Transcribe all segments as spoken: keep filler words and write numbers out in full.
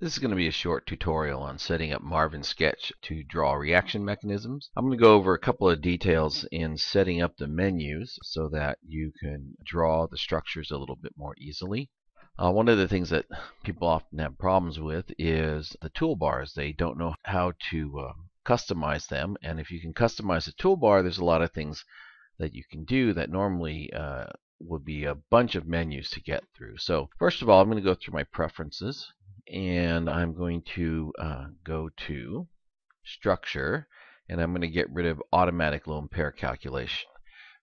This is going to be a short tutorial on setting up MarvinSketch to draw reaction mechanisms. I'm going to go over a couple of details in setting up the menus so that you can draw the structures a little bit more easily. Uh, one of the things that people often have problems with is the toolbars. They don't know how to uh, customize them, and if you can customize a toolbar, there's a lot of things that you can do that normally uh, would be a bunch of menus to get through. So first of all, I'm going to go through my preferences. And I'm going to uh, go to structure, and I'm going to get rid of automatic lone pair calculation.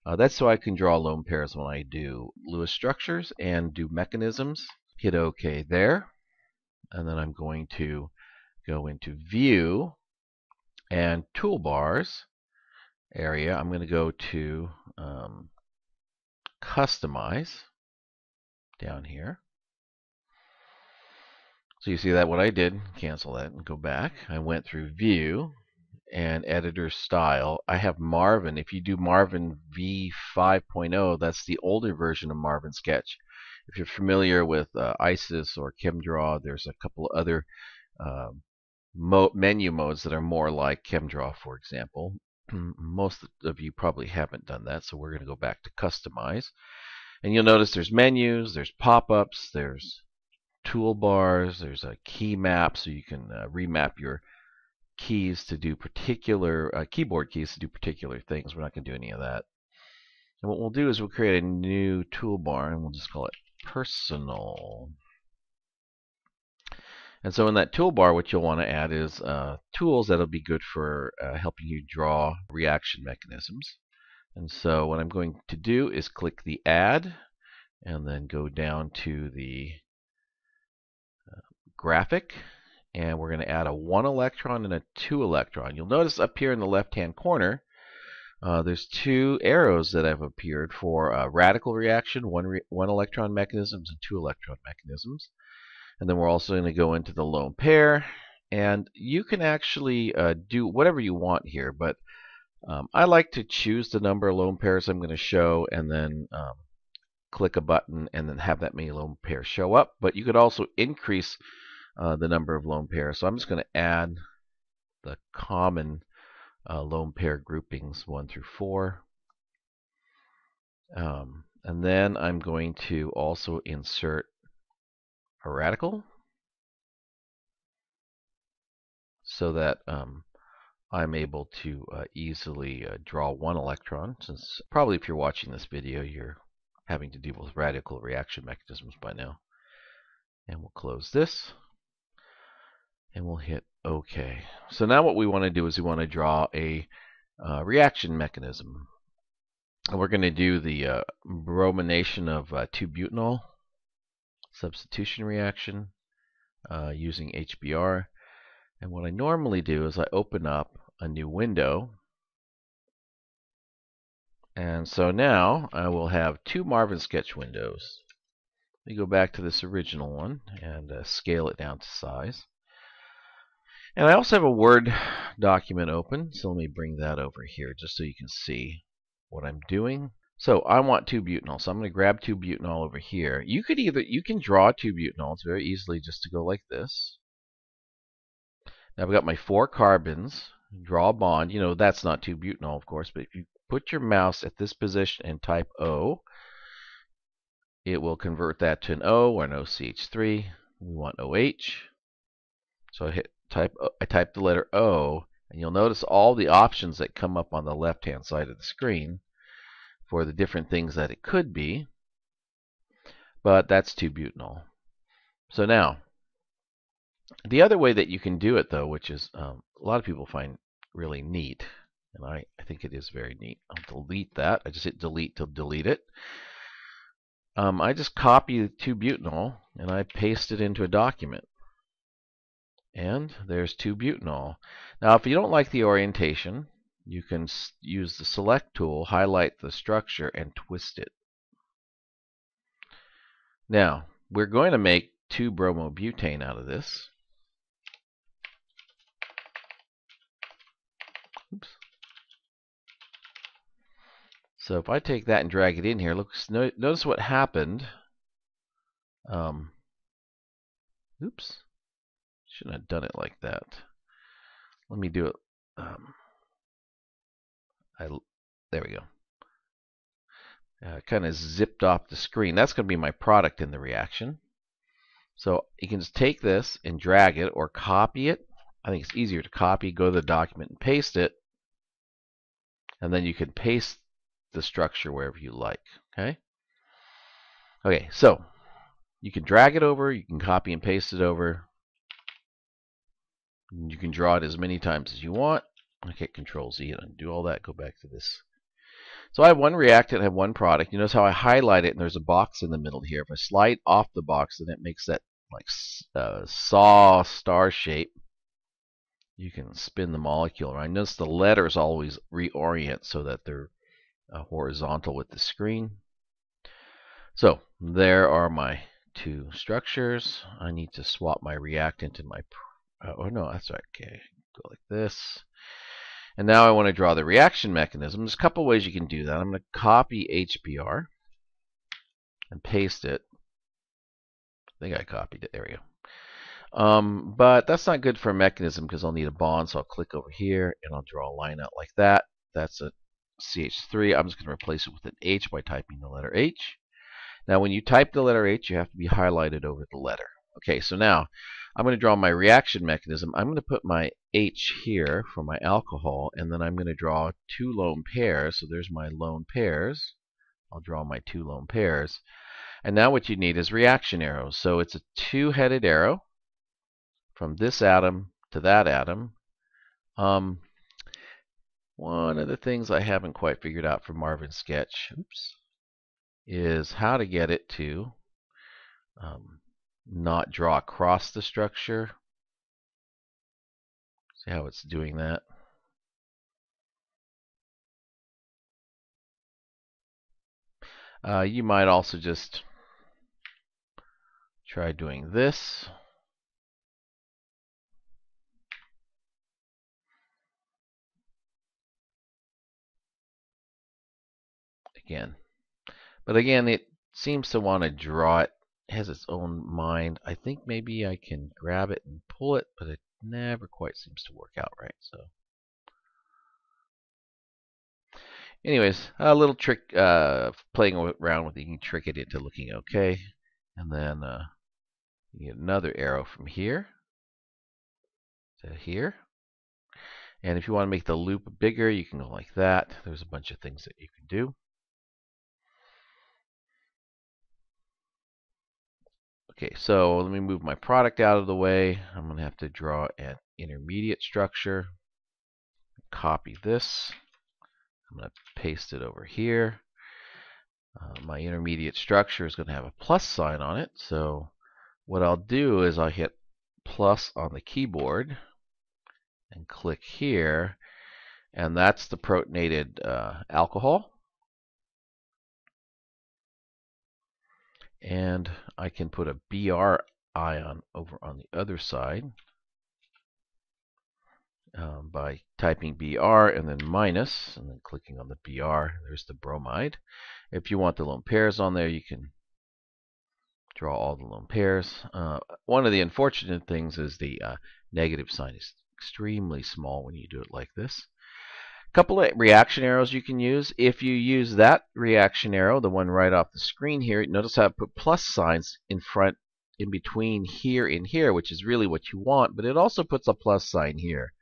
Uh, that's so I can draw lone pairs when I do Lewis structures and do mechanisms. Hit OK there, and then I'm going to go into view and toolbars area. I'm going to go to um, customize down here. So you see that what I did, cancel that and go back. I went through view and editor style. I have Marvin. If you do Marvin v five point oh, that's the older version of MarvinSketch. If you're familiar with uh, ISIS or ChemDraw, there's a couple other uh, mo menu modes that are more like ChemDraw, for example. Most of you probably haven't done that, so we're going to go back to customize. And you'll notice there's menus, there's pop-ups, there's toolbars, there's a key map, so you can uh, remap your keys to do particular uh, keyboard keys to do particular things. We're not going to do any of that. And what we'll do is we'll create a new toolbar, and we'll just call it personal. And so in that toolbar, what you'll want to add is uh, tools that'll be good for uh, helping you draw reaction mechanisms. And so what I'm going to do is click the add, and then go down to the graphic, and we're going to add a one electron and a two electron. You'll notice up here in the left hand corner uh, there's two arrows that have appeared for a radical reaction, one, re one electron mechanisms and two electron mechanisms. And then we're also going to go into the lone pair, and you can actually uh, do whatever you want here, but um, I like to choose the number of lone pairs I'm going to show, and then um, click a button and then have that many lone pairs show up. But you could also increase uh, the number of lone pairs. So I'm just going to add the common uh, lone pair groupings one through four. Um, and then I'm going to also insert a radical so that um, I'm able to uh, easily uh, draw one electron, since probably if you're watching this video you're having to deal with radical reaction mechanisms by now. And we'll close this, and we'll hit OK. So now what we want to do is we want to draw a uh, reaction mechanism. And we're going to do the uh, bromination of uh, two butanol substitution reaction uh, using H B R. And what I normally do is I open up a new window. And so now I will have two MarvinSketch windows. Let me go back to this original one and uh, scale it down to size. And I also have a Word document open, so let me bring that over here just so you can see what I'm doing. So I want two butanol, so I'm going to grab two butanol over here. You could either you can draw two butanol. It's very easily just to go like this. Now I've got my four carbons. Draw bond. You know that's not two butanol, of course, but if you put your mouse at this position and type O, it will convert that to an O or an O C H three. We want O H. So I hit type O, I type the letter O, and you'll notice all the options that come up on the left-hand side of the screen for the different things that it could be. But that's two butanol. So now, the other way that you can do it, though, which is um, a lot of people find really neat, and I, I think it is very neat. I'll delete that. I just hit delete to delete it. Um, I just copy the two butanol and I paste it into a document. And there's two butanol. Now if you don't like the orientation, you can s use the select tool, highlight the structure, and twist it. Now we're going to make two bromobutane out of this. Oops. So if I take that and drag it in here, look, notice what happened. Um, oops. Shouldn't have done it like that. Let me do it. Um, I, there we go. Uh, kind of zipped off the screen. That's going to be my product in the reaction. So you can just take this and drag it or copy it. I think it's easier to copy, go to the document and paste it. And then you can paste the structure wherever you like. Okay? Okay, so you can drag it over, you can copy and paste it over. You can draw it as many times as you want. Okay, Control Z and undo all that. Go back to this. So I have one reactant, I have one product. You notice how I highlight it and there's a box in the middle here. If I slide off the box, then it makes that like uh, saw star shape. You can spin the molecule around. Notice the letters always reorient so that they're uh, horizontal with the screen. So there are my two structures. I need to swap my reactant and my uh, oh no, that's right. Okay, go like this. And now I want to draw the reaction mechanism. There's a couple ways you can do that. I'm going to copy H B R and paste it. I think I copied it. There we go. Um, but that's not good for a mechanism because I'll need a bond. So I'll click over here and I'll draw a line out like that. That's a C H three. I'm just going to replace it with an H by typing the letter H. Now when you type the letter H, you have to be highlighted over the letter. Okay, so now I'm going to draw my reaction mechanism. I'm going to put my H here for my alcohol, and then I'm going to draw two lone pairs. So there's my lone pairs. I'll draw my two lone pairs. And now what you need is reaction arrows. So it's a two-headed arrow from this atom to that atom. Um, one of the things I haven't quite figured out for MarvinSketch oops, is how to get it to... Um, not draw across the structure. See how it's doing that? Uh, you might also just try doing this. Again. But again, it seems to want to draw it. Has its own mind. I think maybe I can grab it and pull it, but it never quite seems to work out right. So, anyways, a little trick, uh, playing around with it. You can trick it into looking okay, and then uh, you get another arrow from here to here. And if you want to make the loop bigger, you can go like that. There's a bunch of things that you can do. Okay, so let me move my product out of the way. I'm going to have to draw an intermediate structure. Copy this. I'm going to paste it over here. Uh, my intermediate structure is going to have a plus sign on it. So what I'll do is I'll hit plus on the keyboard and click here. And that's the protonated uh, alcohol. And I can put a B R ion over on the other side um, by typing B R and then minus and then clicking on the B R. There's the bromide. If you want the lone pairs on there, you can draw all the lone pairs. Uh, one of the unfortunate things is the uh, negative sign is extremely small when you do it like this. Couple of reaction arrows you can use. If you use that reaction arrow, the one right off the screen here, notice how I put plus signs in front, in between here and here, which is really what you want, but it also puts a plus sign here.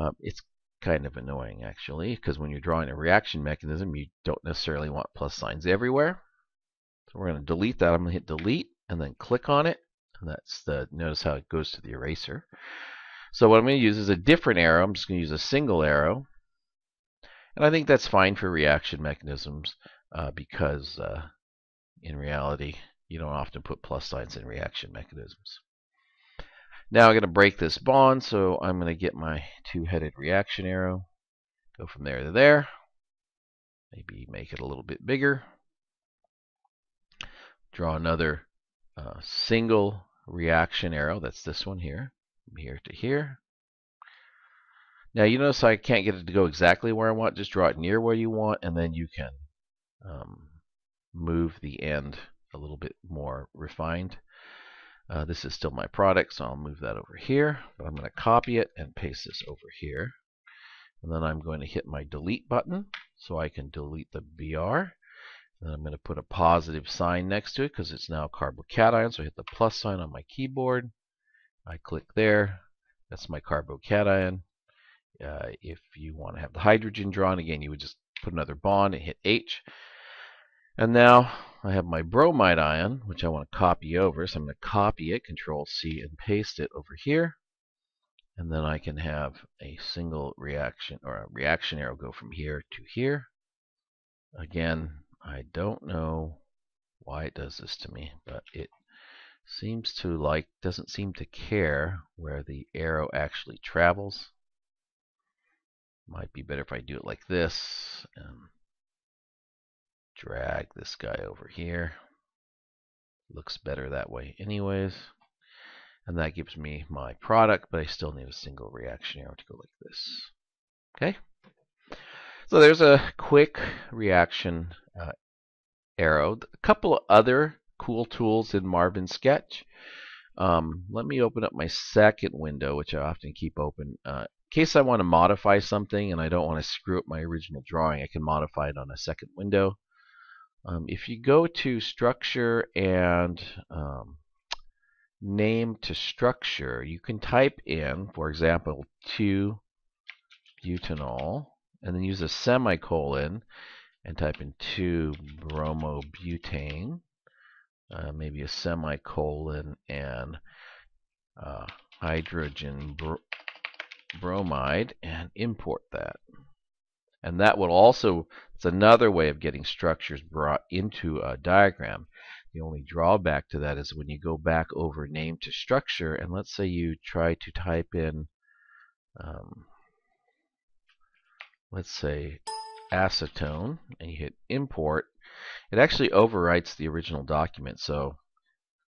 Uh, it's kind of annoying, actually, because when you're drawing a reaction mechanism, you don't necessarily want plus signs everywhere. So we're going to delete that. I'm going to hit delete and then click on it. And that's the, notice how it goes to the eraser. So what I'm going to use is a different arrow. I'm just going to use a single arrow. And I think that's fine for reaction mechanisms uh, because uh, in reality, you don't often put plus signs in reaction mechanisms. Now I'm going to break this bond, so I'm going to get my two-headed reaction arrow, go from there to there, maybe make it a little bit bigger, draw another uh, single reaction arrow, that's this one here, from here to here. Now you notice I can't get it to go exactly where I want. Just draw it near where you want, and then you can um, move the end a little bit more refined. Uh, this is still my product, so I'll move that over here. But I'm going to copy it and paste this over here. And then I'm going to hit my delete button so I can delete the B R. And I'm going to put a positive sign next to it because it's now carbocation. So I hit the plus sign on my keyboard. I click there. That's my carbocation. Uh, if you want to have the hydrogen drawn, again, you would just put another bond and hit H. And now I have my bromide ion, which I want to copy over. So I'm going to copy it, Control C, and paste it over here. And then I can have a single reaction, or a reaction arrow go from here to here. Again, I don't know why it does this to me, but it seems to like, doesn't seem to care where the arrow actually travels. Might be better if I do it like this and drag this guy over here. Looks better that way anyways. And that gives me my product, but I still need a single reaction arrow to go like this. Okay? So there's a quick reaction uh, arrow. A couple of other cool tools in MarvinSketch. Um, let me open up my second window, which I often keep open. Uh, in case I want to modify something and I don't want to screw up my original drawing, I can modify it on a second window. Um, if you go to Structure and um, Name to Structure, you can type in, for example, two butanol, and then use a semicolon and type in two bromobutane, uh, maybe a semicolon and uh, hydrogen br bromide, and import that. And that will also, it's another way of getting structures brought into a diagram. The only drawback to that is when you go back over name to structure, and let's say you try to type in, um, let's say, acetone, and you hit import, it actually overwrites the original document, so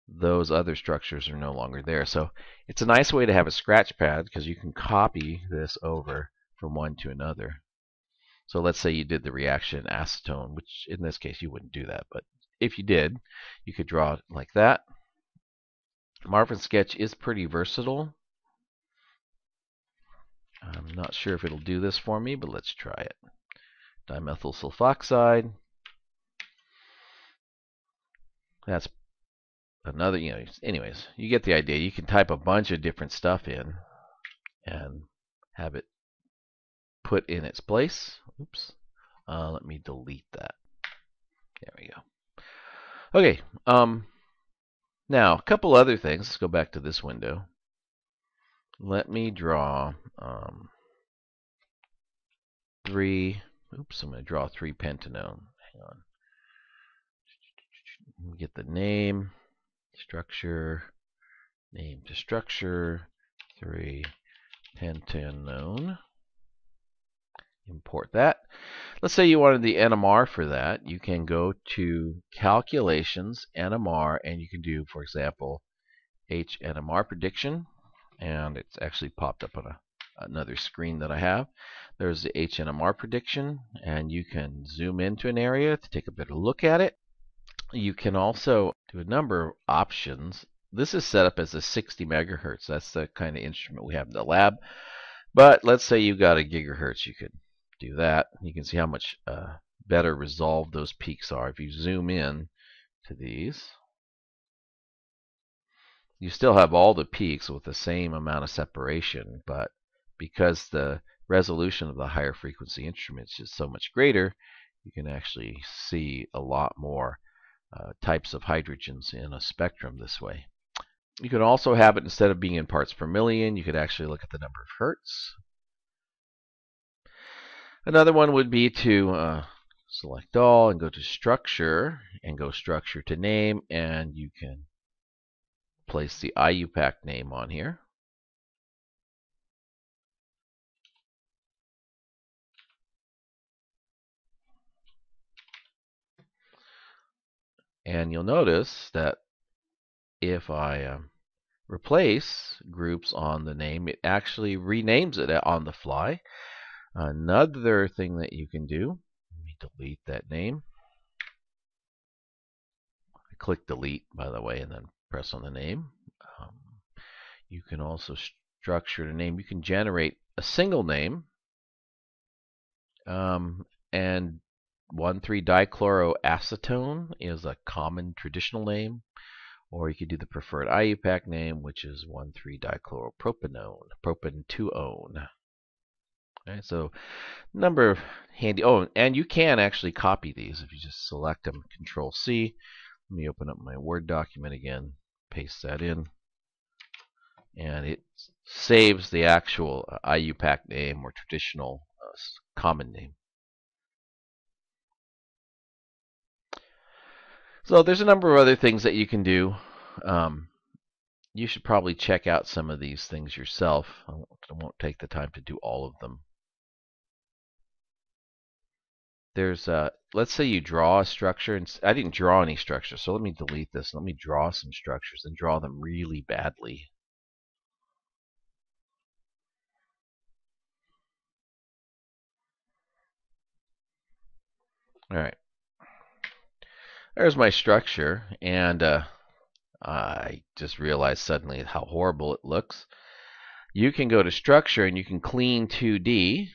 those other structures are no longer there. So it's a nice way to have a scratch pad because you can copy this over from one to another. So let's say you did the reaction acetone, which in this case you wouldn't do that, but if you did, you could draw it like that. MarvinSketch is pretty versatile. I'm not sure if it'll do this for me, but let's try it. Dimethyl sulfoxide. That's another, you know, anyways, you get the idea. You can type a bunch of different stuff in and have it put in its place. Oops. Uh, let me delete that. There we go. Okay, um, now a couple other things. Let's go back to this window. Let me draw um, three. Oops, I'm going to draw three pentanone. Hang on. Let me get the name, structure, name to structure, three pentanone. Import that. Let's say you wanted the N M R for that. You can go to Calculations, N M R, and you can do, for example, H N M R prediction. And it's actually popped up on a, another screen that I have. There's the H N M R prediction, and you can zoom into an area to take a better look at it. You can also do a number of options. This is set up as a sixty megahertz. That's the kind of instrument we have in the lab. But let's say you got a gigahertz. You could do that. You can see how much uh, better resolved those peaks are. If you zoom in to these, you still have all the peaks with the same amount of separation, but because the resolution of the higher frequency instruments is so much greater, you can actually see a lot more uh, types of hydrogens in a spectrum this way. You can also have it, instead of being in parts per million, you could actually look at the number of hertz. Another one would be to uh, select all and go to structure and go structure to name, and you can place the I U PAC name on here. And you'll notice that if I um, replace groups on the name, it actually renames it on the fly. Another thing that you can do, let me delete that name. I click delete, by the way, and then press on the name. You can also structure the name. You can generate a single name, um, and one three dichloroacetone is a common traditional name, or you could do the preferred I U PAC name, which is one three dichloropropanone, propan two one. Okay, so number of handy. Oh, and you can actually copy these if you just select them. Control C. Let me open up my Word document again. Paste that in, and it saves the actual I U PAC name or traditional uh, common name. So there's a number of other things that you can do. Um, you should probably check out some of these things yourself. I won't, I won't take the time to do all of them. There's a, let's say you draw a structure, and I didn't draw any structure, so let me delete this. Let me draw some structures and draw them really badly. All right. There's my structure, and uh, I just realized suddenly how horrible it looks. You can go to structure and you can clean two D,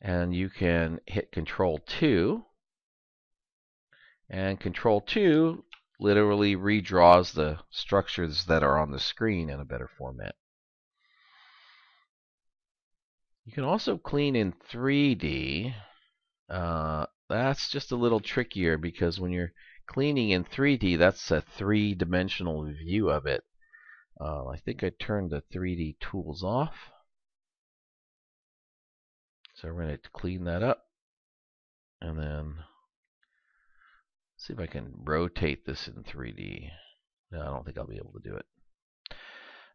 and you can hit control two, and control two literally redraws the structures that are on the screen in a better format. You can also clean in three D. Uh, That's just a little trickier, because when you're cleaning in three D, that's a three-dimensional view of it. Uh, I think I turned the three D tools off. So we're going to clean that up. And then see if I can rotate this in three D. No, I don't think I'll be able to do it.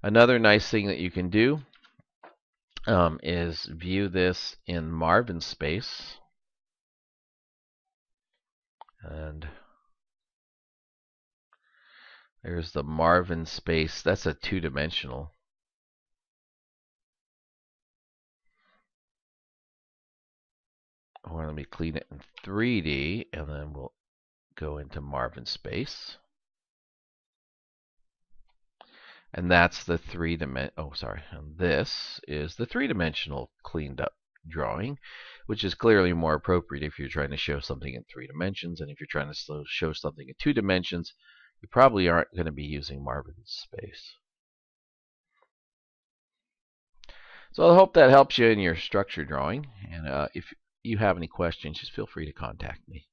Another nice thing that you can do um, is view this in Marvin space. And there's the Marvin space. That's a two-dimensional. Or let me clean it in three D, and then we'll go into Marvin space. And that's the three-dimensional. Oh, sorry. And this is the three-dimensional cleaned up drawing, which is clearly more appropriate if you're trying to show something in three dimensions. And if you're trying to show something in two dimensions, you probably aren't going to be using Marvin's space. So I hope that helps you in your structure drawing. And uh, if you have any questions, just feel free to contact me.